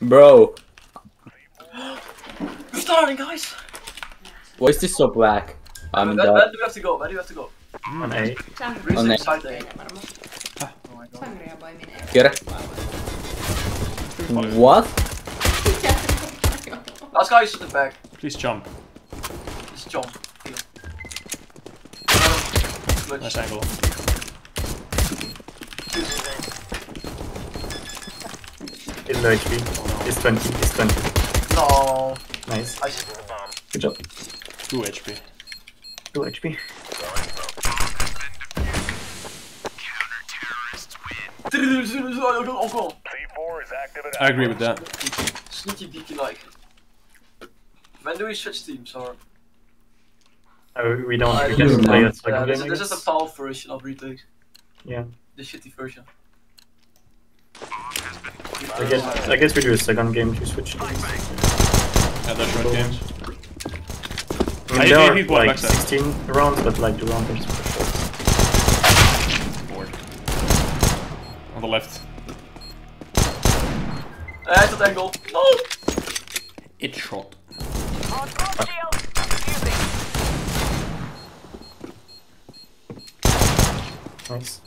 Bro. We're starting, guys. Why is this so black? I'm dead. Where do we have to go? Where do we have to go? On A. On A. Here. What? Last guy is at the back. Please jump. Just jump. Nice angle. It's low HP. It's 20. It's 20. No. Nice. Good job. 2 HP. 2 HP. I agree with that. Sneaky beaky like. When do we switch teams or? Oh, we don't. We just play it like a game. This is the foul version of Retake. Yeah. The shitty version. I guess we do a second game to switch teams. Yeah, that's right, games. I mean, there are like 16 rounds, but like the round is bored. On the left. At that angle. No! It shot. Nice.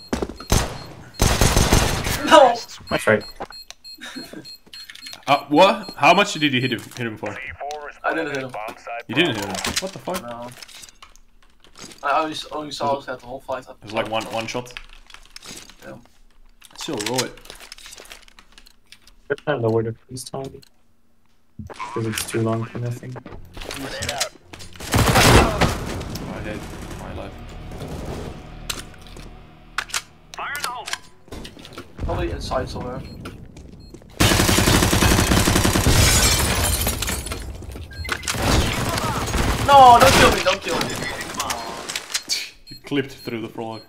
No! That's right. What? How much did you hit him for? I didn't hit him. You didn't hit him? What the fuck? No. I only saw that the whole fight. It was like one shot. Yeah. Still roll it. I lowered it this time. Because it's too long for nothing. Oh, I did. My life. Fire in the hole! Probably inside somewhere. No, don't kill me, don't kill me. You clipped through the frog.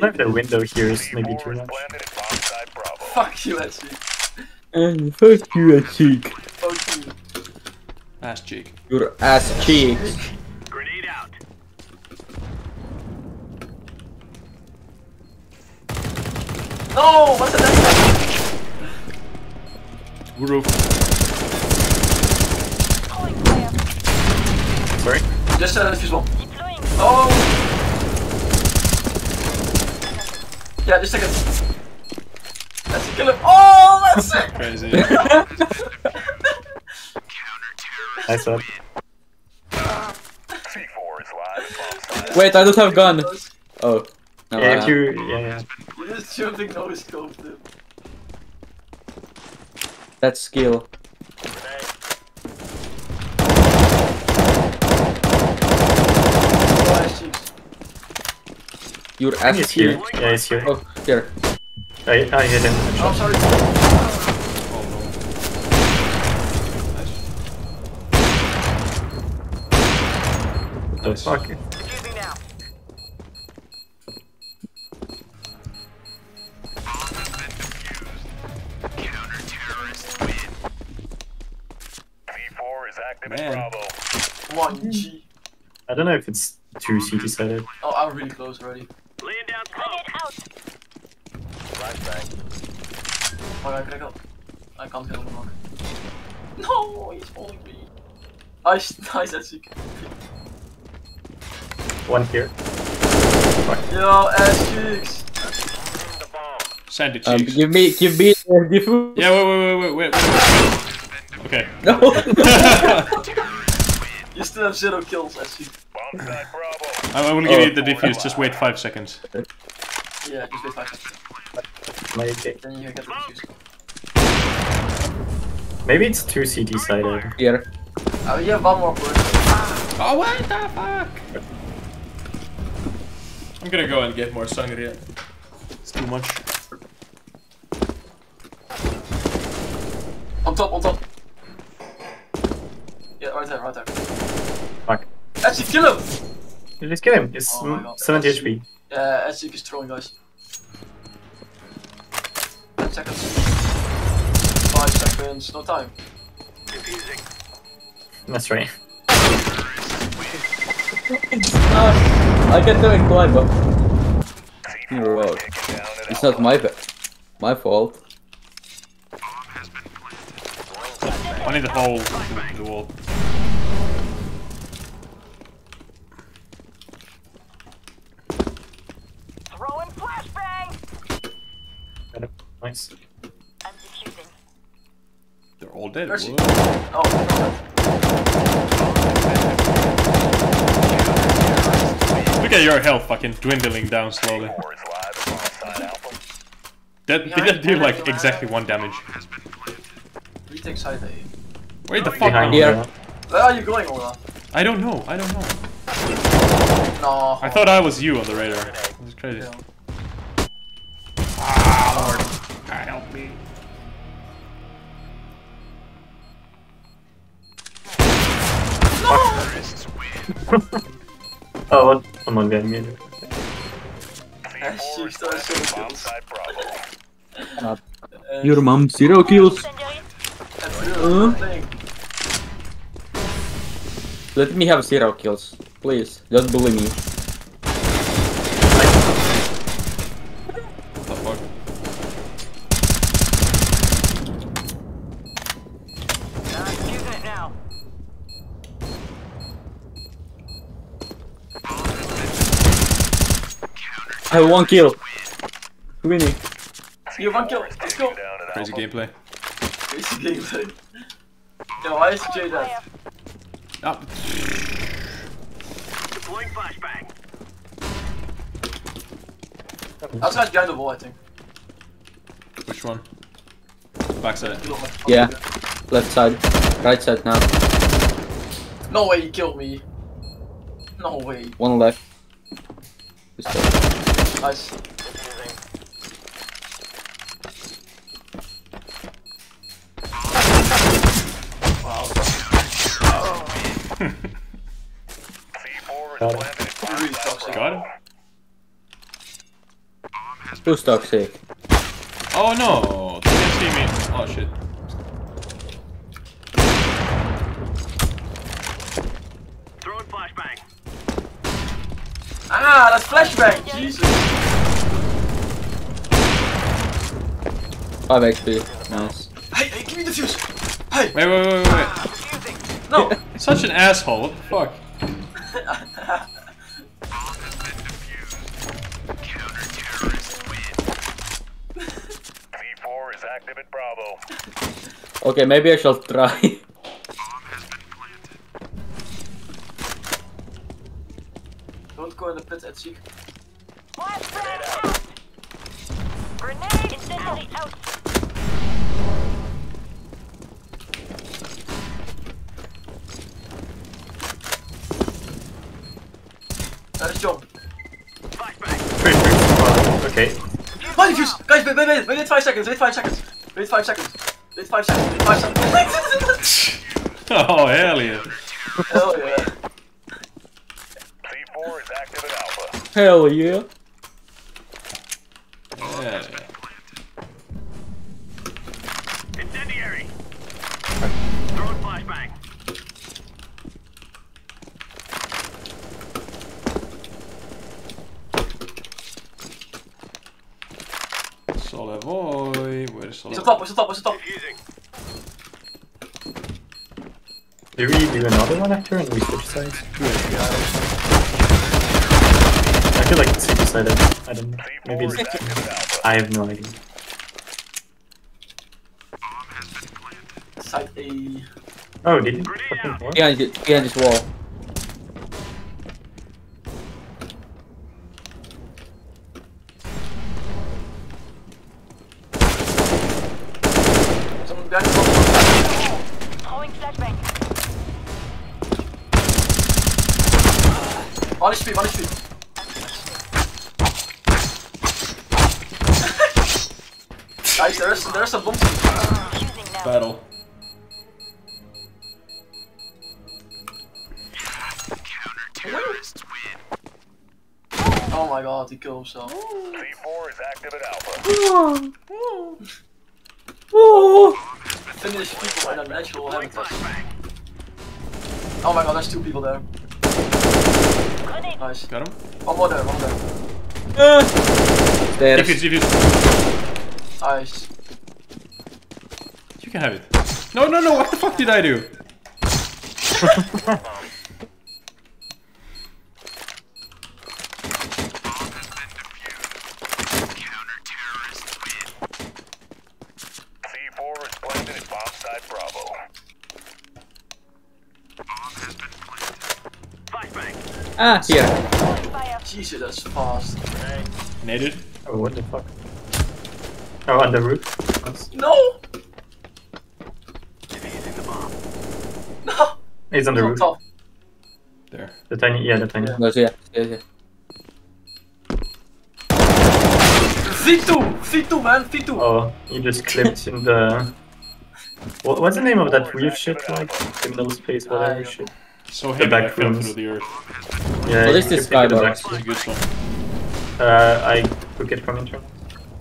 Like the window here is maybe too much. Fuck you, ass cheek. And fuck you, ass cheek. Fuck you. Ass cheek. Your ass cheeks. Grenade out. No, what the heck? Roof. Sorry. Just a fuse. Oh. Yeah, just take it. That's a kill him. Oh, that's it! Crazy. Nice one. Wait, I don't have gun. Oh. No, yeah, if you. Yeah. You just shooting no scope, dude. That's skill. Your ass is here. Yeah, he's here. Oh, here. I hit him. Oh, sorry. Oh, no. Nice. Fuck it. Man. 1G. I don't know if it's 2 CT sided. Oh, I'm really close already. Laying down, grenade out! Flashbang. Alright, can I go? I can't kill him, Mark. No, he's holding me. Nice, that's it. One here. Fuck. Yo, ass cheeks! Sandy cheeks. Give me the food. Yeah, wait. Okay. No! You still have 0 kills, ass cheeks. Bombside, Bravo. I will give you the defuse, just wait 5 seconds. Yeah, just wait 5 seconds. Then you get the defuse. Maybe it's 2 CT sided. Yeah. Oh, yeah, one more point. Oh, what the fuck? I'm gonna go and get more sangria. It's too much. On top. Yeah, right there. Fuck. Actually, kill him! Just kill him, it's 70 HP. Yeah, Azuk is throwing, guys. 10 seconds. 5 seconds, no time. That's right. I can do it, climb up. in a row. It's not my fault. I need a hole in the wall. Throwing flashbang. Nice. I'm defusing. They're all dead. Mercy. Oh. Look at your health, fucking dwindling down slowly. That did that do like exactly 1 damage? Retake side A. Where the fuck are you? Where are you going, Olaf? I don't know, I don't know. No. I thought I was you on the radar. This is crazy. Yeah. Ah, Lord. God, help me. No! Oh, what? I'm not getting it. She started shooting kills. Your mom, 0 kills. Let me have 0 kills, please. Just bully me. What the fuck? I'm using it now. I have 1 kill. Winning. You have 1 kill. Let's go. Crazy gameplay. No, why is Jay dead? Oh. Deploying flashbang. That's not behind the wall, I think. Which one? Backside. Yeah. Left side. Right side now. No way he killed me. No way. 1 left. Nice. Got him. Who's toxic? Oh no! They didn't see me. Oh shit. Throwing flashbang. Ah, that's flashbang. Yeah. Jesus. 5 XP. Nice. Hey, hey, give me the fuse. Hey. Wait, wait, wait, wait. No. Such an asshole. What the fuck? Bravo. Okay, maybe I shall try. Bomb has been planted. Don't go in the pit at Seek. Grenade out. Grenade instantly out. Let's jump. Okay. Holy fuse! Guys, wait, wait, wait, wait, 5 seconds, wait 5 seconds. Wait 5 seconds. Wait 5 seconds. Wait 5 seconds. Oh, hell yeah. Hell yeah. C4 is active at Alpha. Hell yeah. Yeah. Incendiary. Throw flashbang. Solavoy, where's Solavoy? It's on top, it's on top, it's on top! Did we do another one after and we switch sides? I feel like it's super side up. I don't know. Maybe it's I have no idea. Side A. Oh, did you? Behind this wall. On his feet, on his feet. Guys, there's a bomb. Battle. Counter-terrorists win. Oh my god, he killed himself. C4 is active at Alpha. Finish people and an actual heavy touch. Oh my god, there's 2 people there. Nice. Got him. One more there, one more there. Stairs. Defuse. Nice. You can have it. No, no, no, what the fuck did I do? Ah, here. Jesus, that's fast. Naded. Oh, what the fuck? Oh, on the roof. That's... No! No! He's on the roof. Top. There. The tiny, yeah, the tiny. Yeah. No, yeah, yeah, yeah. C2! C2, man! C2! Oh, you just clipped in the... What's the name of that weird shit, like? Criminal space, whatever shit. So heavy, I fell through the earth. Yeah, what is this guy box? I took it from internet.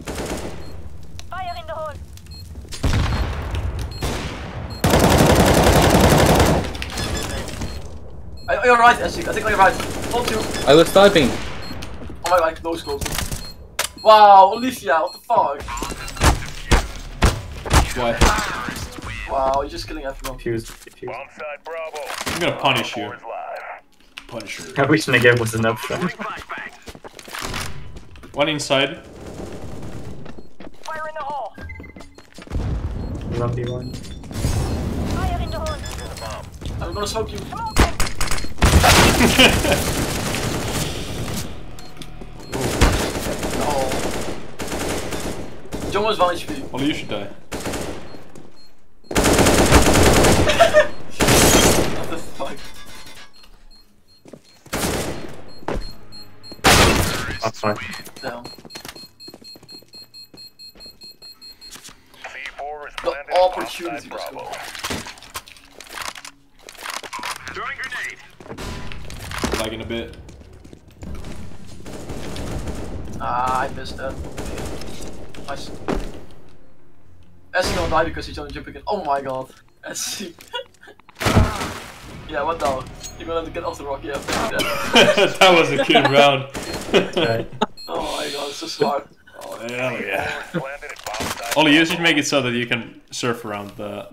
Fire in the hole. On your right, Ashik. I think on your right. Hold you. I was typing. Oh my god, no scope. Wow, Olivia, what the fuck? What? Wow, you're just killing everyone. I'm gonna punish you. Punisher. I wish Negev was an option. One inside. Fire in the hole. Lovely one. Fire in the hole. I'm gonna smoke you. No. John was 1 HP. Well, you should die. What the fuck? That's fine. Down. The opportunity was good. Throwing grenade. Lagging a bit. Ah, I missed that. Nice. SC gonna die because he's on the jump again. Oh my god. SC. Yeah, what now? You're gonna have to get off the rock, yeah. That was a good round. Right. Oh my god, it's so smart. Oh yeah. Ollie, you should make it so that you can surf around the...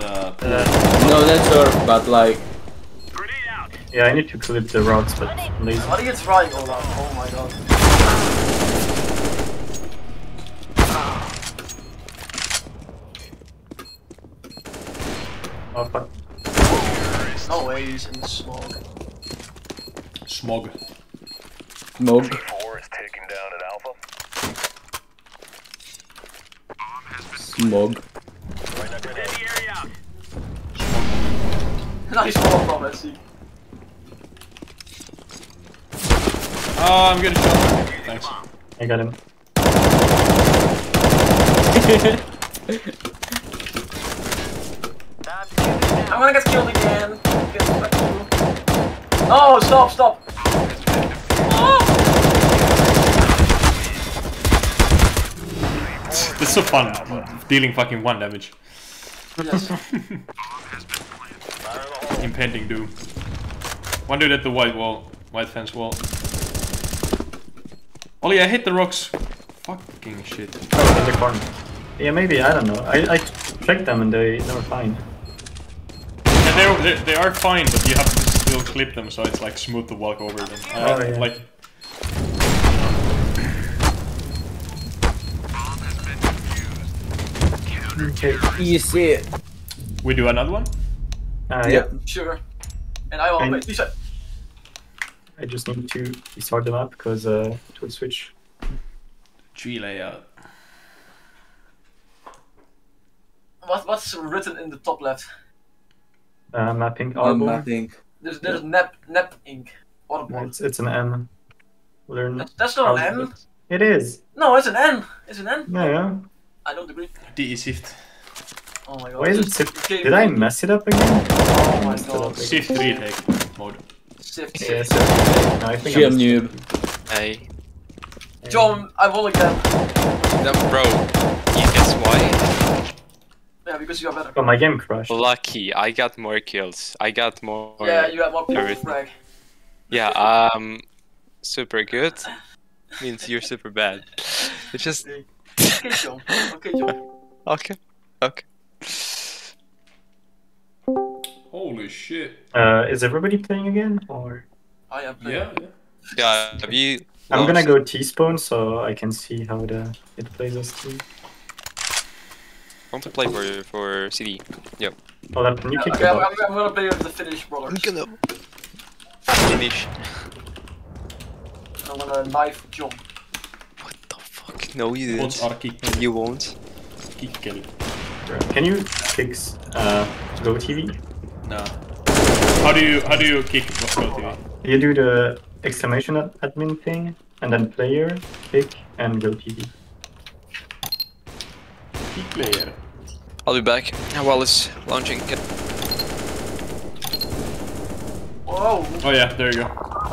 no, that's surf, but like... Yeah, I need to clip the routes, but... I think it's right, Olaf. Oh my god. Oh fuck. No way, he's in the smog. Smog. Smog. C4 is taken down at Alpha. Smog. Nice ball from SC. Oh, I'm gonna shot him. Thanks. I got him. I'm gonna get killed again. Oh, stop, stop! Oh. This is so fun, dealing fucking 1 damage. Yes. Impending doom. One dude at the white wall, white fence wall. Ollie, I hit the rocks. Fucking shit. Oh, in the corner. Yeah, maybe, I don't know. I checked them and they were fine. Yeah, they are fine, but you have to still clip them, so it's like smooth to walk over them. Oh, yeah. Like... Okay. Easy. We do another one? Yeah. Sure. And I will wait. I just need to restart the map because it will switch. Tree layout. What's written in the top left? MapInk. MapInk. There's MapInk. It's an M. Learn. That's not an M. It is. No, it's an N. It's an N. Yeah, yeah. I don't agree. DE Shift. Oh my god. Why is it Shift? Did I mess it up again? Oh my god. Shift retake mode. Shift. Yeah, Shift. No, I think I'm noob. Hey. John, I won again. That bro. You guess why? Yeah, because you are better. Oh, my game crashed. Lucky, I got more kills. I got more... Yeah, you got more people frag. Yeah, super good. means you're super bad. It's just... Okay, Geom. Okay, Geom. Okay. Okay. Holy shit. Is everybody playing again? Or... I am playing. Yeah. Yeah, have you... I'm gonna go T-spawn so I can see how it plays us too. I want to play for CD. Yep. Oh, that new kick. Okay, I'm gonna play with the Finnish brothers. I'm gonna finish. I want to knife Geom. What the fuck? No, you didn't. You won't. Can you fix Go TV? No. How do you kick Go TV? You do the exclamation admin thing, and then player, kick, and Go TV. Player. I'll be back while it's launching. Whoa! Oh yeah, there you go.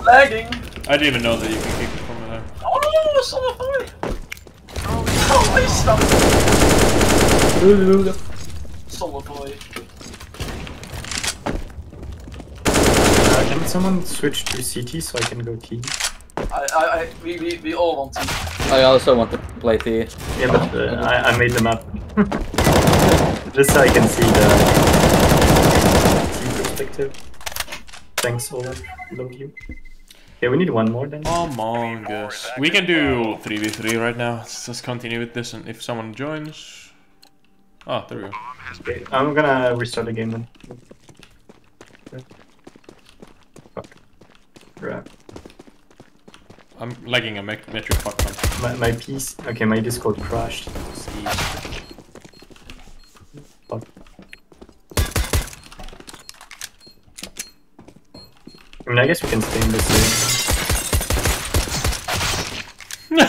Lagging! I didn't even know that you can kick it from there. Oh, Solavoy! Oh, I stopped! Solavoy. Can someone switch to CT so I can go T? We all want to. I also want to play T. Yeah, but I made the map. Just so I can see the T perspective. Thanks, Olaf. Love you. Yeah, we need one more then. Among Us. We can do 3v3 right now. Let's just continue with this, and if someone joins... Oh, there we go. Okay, I'm gonna restart the game then. Fuck. Crap. I'm lagging a metric fuck ton. My piece. Okay, my Discord crashed. Fuck. I mean, I guess we can stay in this game.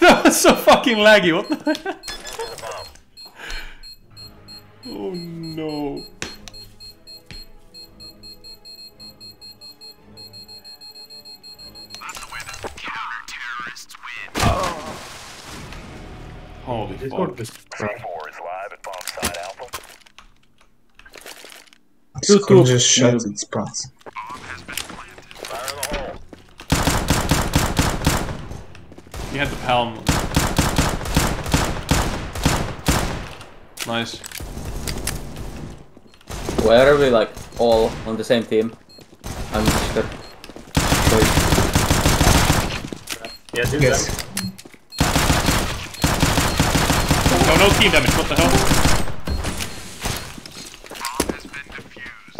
That was so fucking laggy. What the? Oh no. Holy fuck. Discord just shuts its spots. You had the palm. Nice. Where are we, like, all on the same team? I'm just gonna... Yeah, do that. Oh, no team damage, what the hell? Bomb has been defused.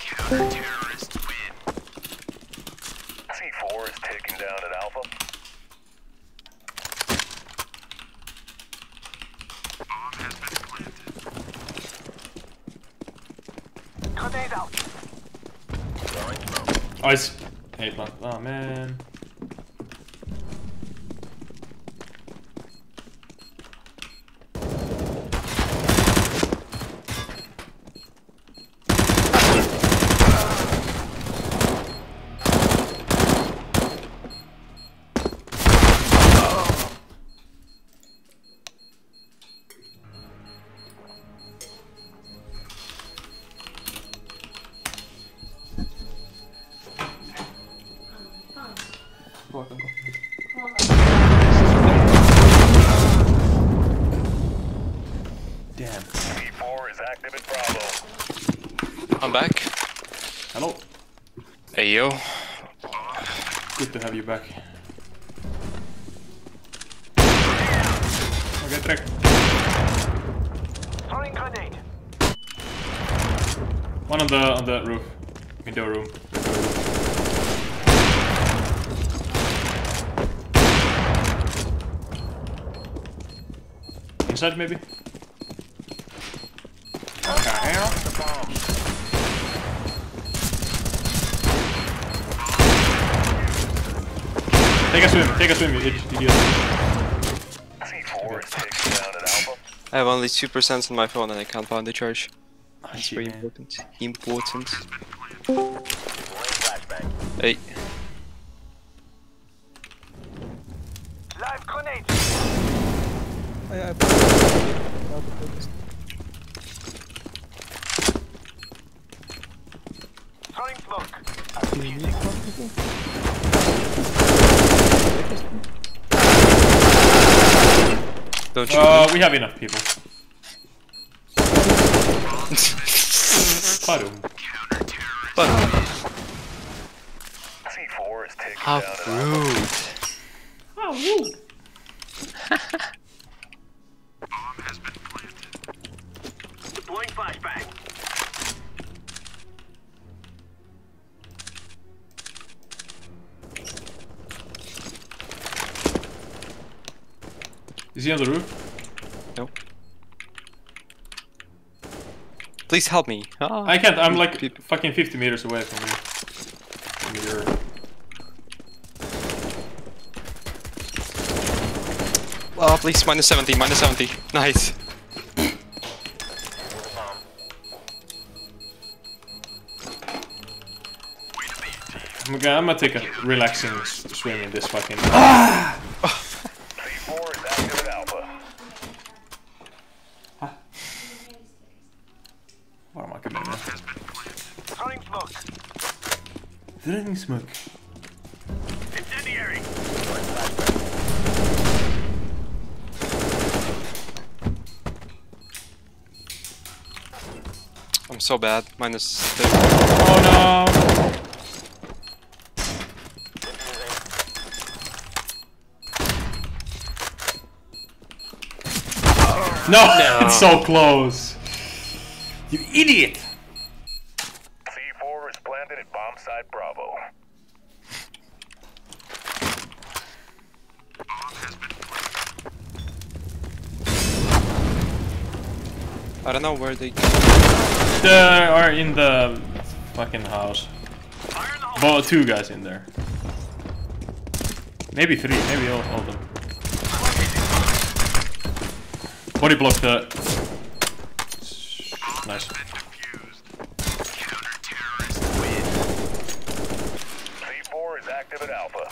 Counter-terrorists win. C4 is taken down at Alpha. Bomb has been planted. Grenade out. Ice. Hey, oh man. I'm back. Hello. Hey yo. Good to have you back. Okay, trick. Throwing grenade. One on the roof. Window room. Inside maybe? Take a swim, you idiot. I have only 2% on my phone and I can't find the charge. That's very important. Important. Hey. Live grenade! Throwing smoke. Don't you? We have enough people. How rude. How rude. Bomb has been planted. Deploying flashbang. Is he on the roof? No. Please help me. Oh. I can't, I'm like fucking 50 meters away from you. Oh, please, -70, -70. Nice. I'm gonna take a relaxing swim in this fucking. Ah! Threatening smoke. Incendiary. I'm so bad. -30. Oh no. Oh, no, it's so close. You idiot. I don't know where they are in the fucking house. Well, two guys in there. Maybe three, maybe all of them. Body blocked the... Nice. C4 is active at Alpha.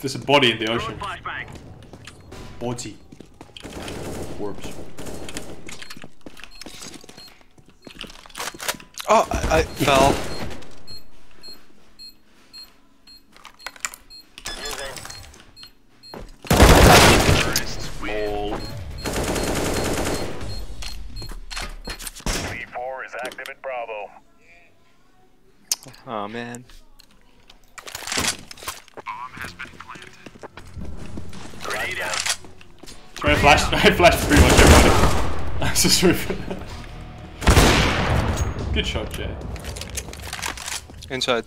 There's a body in the ocean. Body. Corpse. Oh, I fell. C4 is active at Bravo. Oh man. I flashed pretty much everybody. I'm so sorry for that. Good shot, Jay. Inside.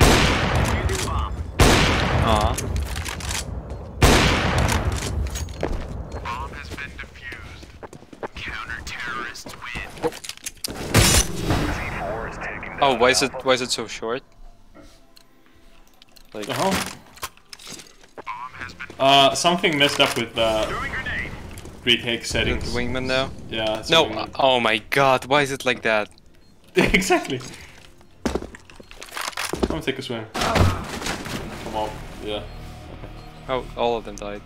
Aw. Bomb has been defused. Counter-terrorists win. C4 is taking down. Oh, why is it so short? Like something messed up with Retake settings. The wingman now? Yeah. No. Wingman. Oh my god. Why is it like that? Exactly. Come take a swim. Come on. Yeah. Okay. Oh, all of them died.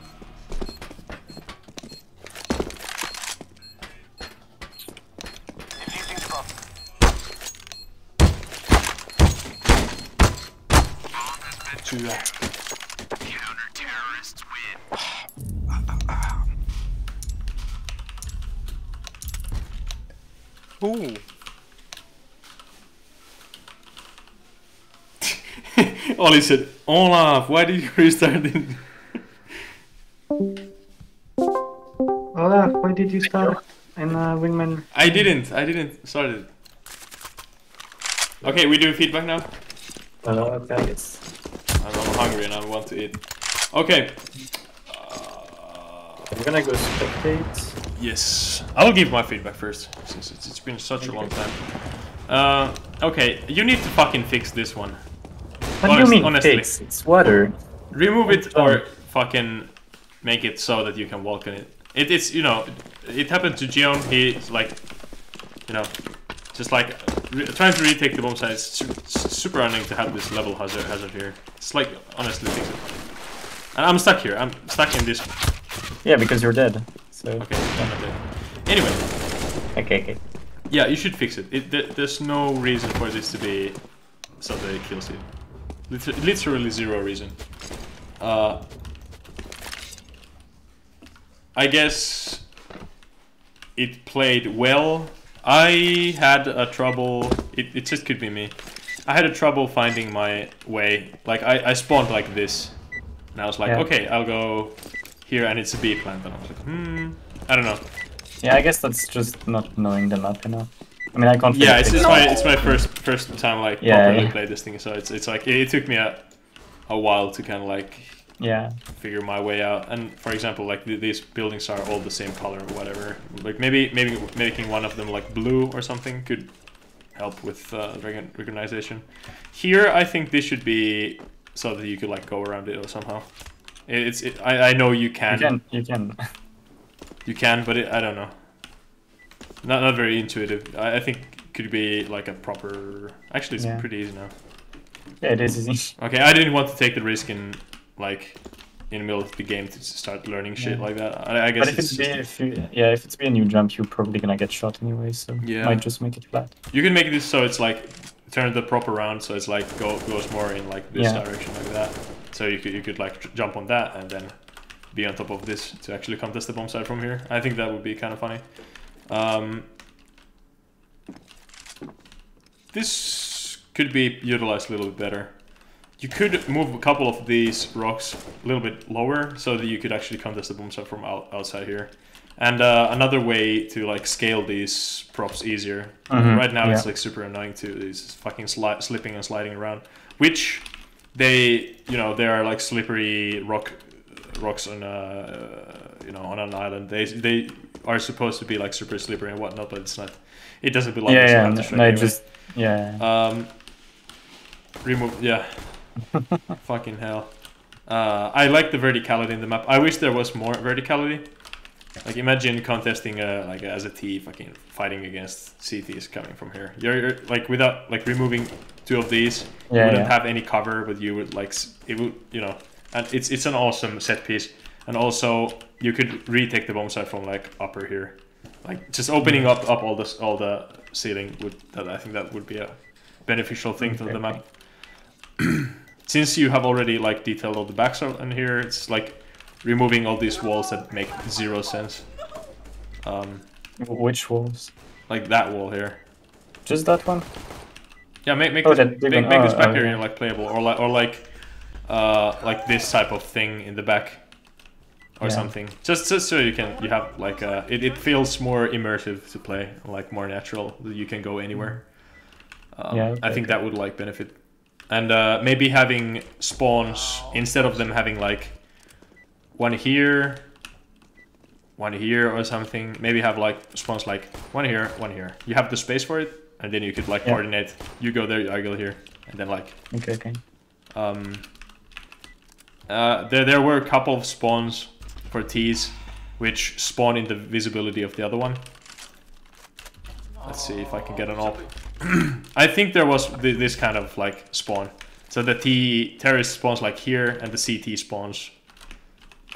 Ooh. Ollie said, Olaf, why did you restart it? Olaf, why did you start in Wingman? I didn't start it. Okay, we do feedback now? Okay, yes. I'm hungry and I want to eat. Okay. I'm gonna go spectate. Yes, I'll give my feedback first, since it's been such a long time. Okay, you need to fucking fix this one. What do you mean honestly, fix? It's water. Remove it or fucking make it so that you can walk in it. It's, you know, it happened to Geom. He's like, you know, just like trying to retake the bomb site. It's super annoying to have this level hazard here. It's like, honestly, fix it. And I'm stuck here, I'm stuck in this. Yeah, because you're dead. So. Okay, anyway, Okay. Yeah, you should fix it. There's no reason for this to be something that kills you. Literally zero reason. I guess it played well. I had a trouble. It just could be me. I had a trouble finding my way. Like I spawned like this, and I was like, okay, I'll go here, and it's a B plant, and I was like, I don't know. Yeah, I guess that's just not knowing the map enough. I mean, I can't. Yeah, it's my first time like properly play this thing, so it's like it took me a while to kind of like figure my way out. And for example, like these buildings are all the same color or whatever. Like maybe making one of them like blue or something could help with recognition. Here, I think this should be so that you could like go around it or somehow. I know you can. You can. You can, but I don't know. Not very intuitive. I think it could be like a proper. Actually, it's pretty easy now. Yeah, it is easy. Okay, I didn't want to take the risk in the middle of the game to start learning shit like that. I guess. But if it's be a new jump, you're probably gonna get shot anyway. So might just make it flat. You can make this so it's like turn the prop around, so it's like goes more in like this direction like that. So you could like jump on that and then be on top of this to actually contest the bomb site from here. I think that would be kind of funny. This could be utilized a little bit better. You could move a couple of these rocks a little bit lower so that you could actually contest the bomb site from outside here. And another way to like scale these props easier. Right now it's like super annoying too. These fucking slipping and sliding around, which they are like slippery rocks on on an island. They are supposed to be like super slippery and whatnot, but it's not. It doesn't belong. Remove. Yeah. Fucking hell. I like the verticality in the map. I wish there was more verticality. Like imagine contesting like as a T, fucking fighting against CTs coming from here. You're like without like removing two of these, you wouldn't have any cover, but you would like it would And it's an awesome set piece, and also you could retake the bomb site from like upper here, like just opening up all the ceiling would. I think that would be a beneficial thing to the map. Since you have already like detailed all the backs in here, it's like removing all these walls that make zero sense. Which walls? Like that wall here. Just that one? Yeah, make this back area like playable, or like. Like this type of thing in the back, or something. Just so you have like it feels more immersive to play, like more natural. You can go anywhere. I think that would like benefit, and maybe having spawns instead of them having like one here or something. Maybe have like spawns like one here, one here. You have the space for it, and then you could like coordinate. You go there, I go here, and then like there were a couple of spawns for T's, which spawn in the visibility of the other one. Let's see if I can get an AWP. I think there was this kind of like spawn. So the T terrorist spawns like here, and the CT spawns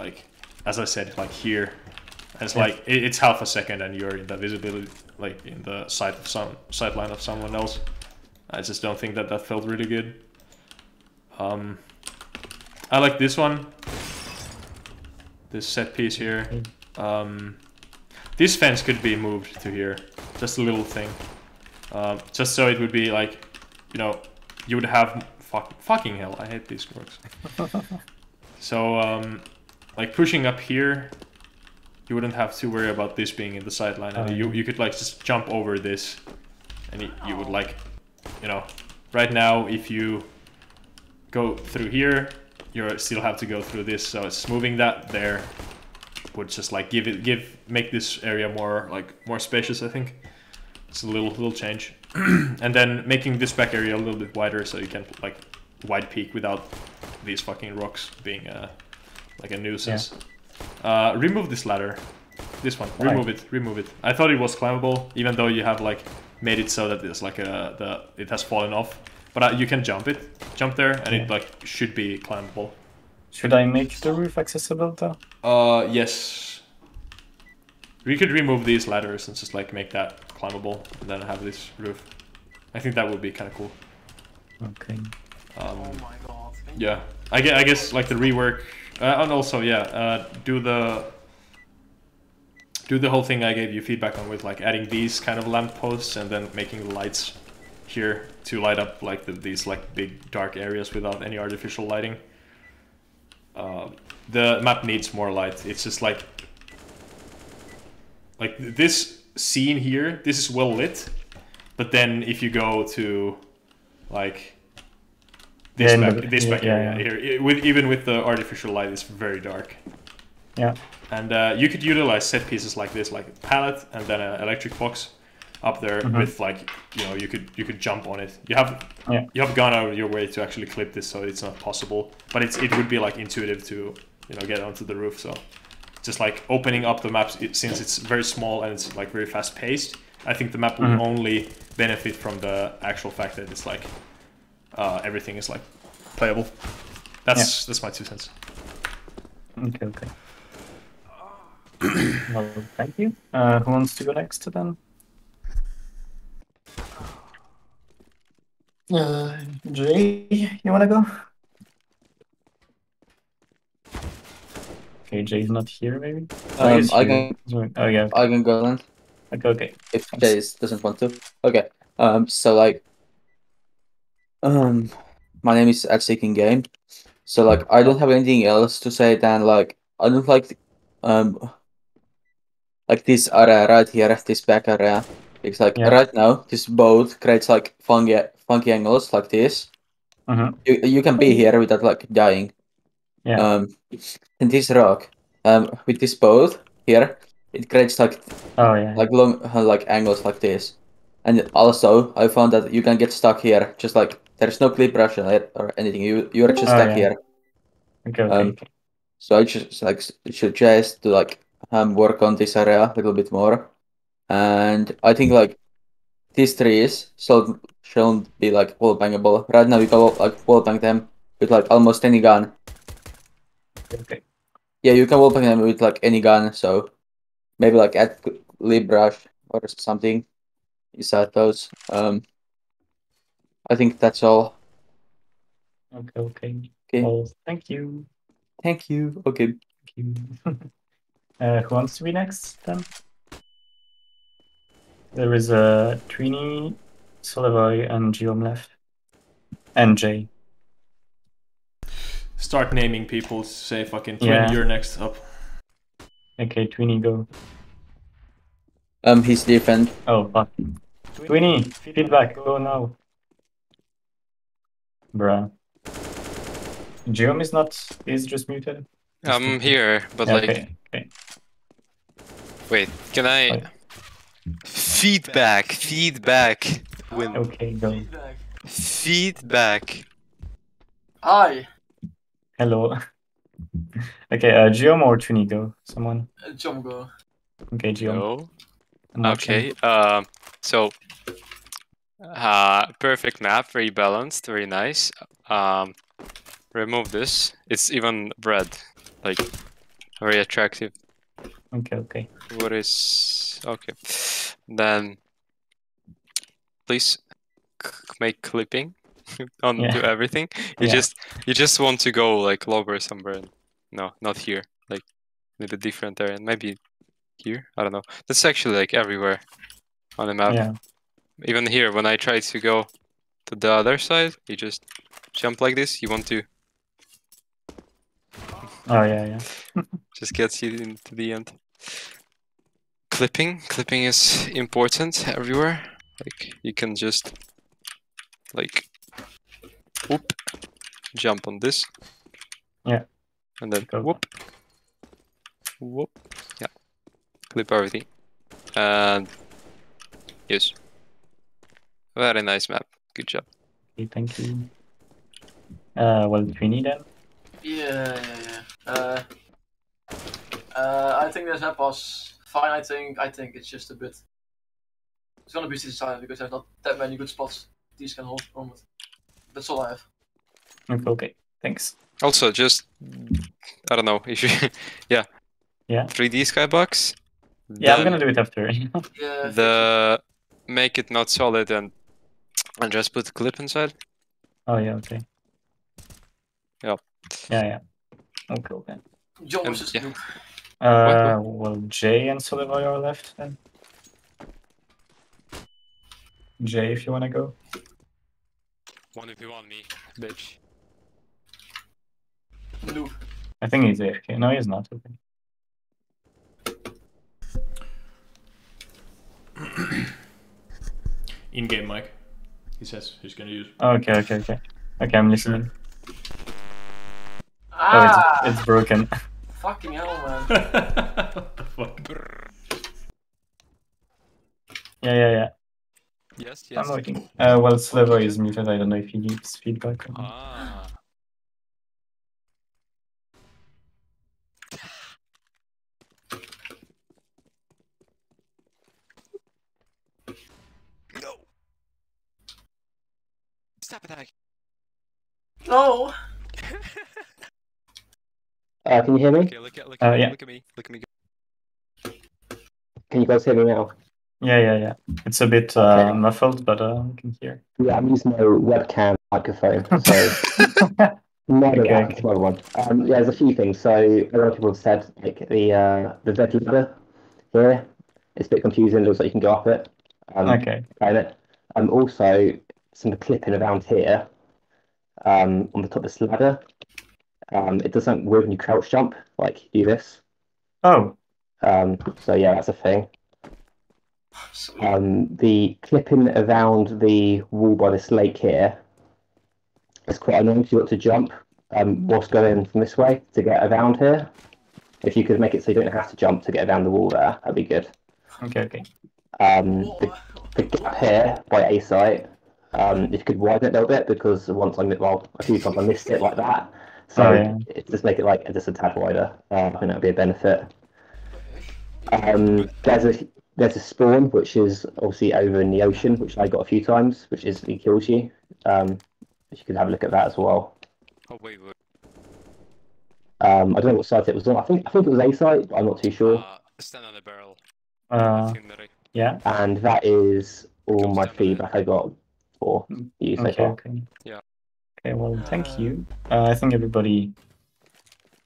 like, as I said, like here. And it's like it's half a second, and you're in the visibility, like in the sight line of someone else. I just don't think that felt really good. I like this one, this set piece here. This fence could be moved to here, just a little thing, just so it would be like, you would have fucking hell. I hate these quirks. So like pushing up here, you wouldn't have to worry about this being in the sideline, and you could like just jump over this, and you would like, right now if you go through here. You still have to go through this, so it's moving that there would just like make this area more spacious. I think it's a little change, and then making this back area a little bit wider so you can like wide peak without these fucking rocks being like a nuisance. Remove this ladder, this one. Why? Remove it. I thought it was climbable, even though you have like made it so that there's like it has fallen off. But you can jump there, and it like should be climbable. Should I make the roof accessible though? Yes. We could remove these ladders and just like make that climbable and then have this roof. I think that would be kind of cool. Okay. Oh my god. Yeah. I guess like the rework and also yeah, do the whole thing I gave you feedback on with like adding these kind of lamp posts and then making lights here to light up like these like big dark areas without any artificial lighting. The map needs more light. It's just like this scene here, this is well lit, but then if you go to like this back area here, even with the artificial light, it's very dark. Yeah. And you could utilize set pieces like this, like a pallet and then an electric box up there with like, you know, you could jump on it. You have gone out of your way to actually clip this, so it's not possible. But it would be like intuitive to, you know, get onto the roof. So just like opening up the maps, since it's very small and it's like very fast paced, I think the map will only benefit from the actual fact that it's like everything is like playable. That's my 2 cents. Okay. Okay. Well, thank you. Who wants to go next then? Jay, you wanna go? Okay, Jay's not here, maybe. I can go then. Okay. If Jay doesn't want to. Okay. So like, my name is at Seeking Game. So like, I don't have anything else to say than like, I don't like this area right here, this back area. It's like right now, this boat creates like funky angles like this. You can be here without like dying. Yeah. And this rock, with this boat here, it creates like long like angles like this. And also, I found that you can get stuck here. Just like there's no clip rushing or anything. You're just stuck here. Okay. So I just like suggest to like work on this area a little bit more. And I think like these trees shouldn't be like wall bangable. Right now you can like wall bang them with like almost any gun. Okay. Yeah, you can wall bang them with like any gun. So maybe like add clip brush or something inside those. I think that's all. Okay. Well, thank you. Thank you. Okay. Thank you. Who wants to be next then? There is a Tweeny, Solavoy, and Geom left, and Jay. Start naming people. Say fucking Tweeny, you're next up. Okay, Tweeny, go. He's different. Oh fuck. Tweeny, feedback. Go now. Bruh. Geom is not. He's just muted. I'm here, but like. Okay. Wait, can I? Okay. Feedback. Win. Okay, go. Feedback. Hi. Hello. Okay, Geom or Tweeny, go. Someone. Geom, go. Okay, Geom. No. Okay. So, perfect map. Very balanced. Very nice. Remove this. It's even red. Like, very attractive. Okay. What is... Okay. Then... Please make clipping onto everything. You just want to go, like, lower somewhere. No, not here. Like, with a different area. Maybe here? I don't know. That's actually, like, everywhere on the map. Yeah. Even here, when I try to go to the other side, you just jump like this. You want to... Oh, yeah. Just gets you into the end. Clipping is important everywhere. Like, you can just, like, whoop, jump on this. Yeah. And then whoop. Yeah. Clip everything. And, yes. Very nice map. Good job. Okay, thank you. Well, Tweeny then? Yeah. I think this map was fine. I think it's just a bit. It's gonna be decided because there's not that many good spots these can hold from it. That's all I have. Okay. Thanks. Also, just I don't know if you 3D skybox, Yeah, I'm gonna do it after. Yeah. The make it not solid and just put the clip inside. Oh yeah, okay. Yeah. Yeah, yeah. Okay, okay. Geom versus Noob. Well, Jay and Solavoy are left then. Jay, if you wanna go. One if you want me, bitch. Noob. I think he's AFK. No, he's not. Okay. In-game mic. He says he's gonna use. Okay, okay, okay. Okay, I'm listening. Ah! Oh, it's broken. Fucking hell, man. What the fuck? Yeah, yeah, yeah. Yes, yes. I'm working. Well, Slavo is muted. I don't know if he gives feedback. Or not. Ah. Stop attacking. No! Can you hear me? Okay, look at me. Look at me. Can you guys hear me now? Yeah, yeah, yeah. It's a bit okay. Muffled, but I can hear. Yeah, I'm using my webcam microphone, so... not okay, okay. Another one. Yeah, there's a few things. So, a lot of people have said, like, the red ladder here. It's a bit confusing. It looks like you can go up it. Okay. Also... some clipping around here on the top of this ladder. It doesn't work when you crouch jump, like do this. Oh. So yeah, that's a thing. The clipping around the wall by this lake here is quite annoying if you want to jump whilst going from this way to get around here. If you could make it so you don't have to jump to get around the wall there, that'd be good. Okay, okay. The gap here by A site. If you could widen it a little bit, because once I a few times I missed it like that, so it, just make it like just a tad wider. I think that would be a benefit. There's a spawn which is obviously over in the ocean, which I got a few times, which instantly kills you. If you could have a look at that as well. Oh wait, wait. I don't know what site it was on. I think it was A site, but I'm not too sure. Stand on the barrel. Yeah. And that is all my feedback I got. For you, okay, okay. Yeah. Okay, well, thank you. I think everybody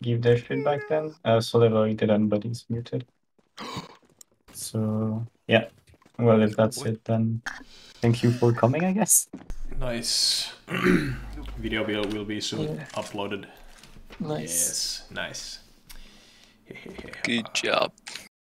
give their feedback then. Solavoy didn't, but he's muted. So, yeah. Well, if that's it, then thank you for coming, I guess. Nice. Video will be soon uploaded. Nice. Yes, nice. Good job.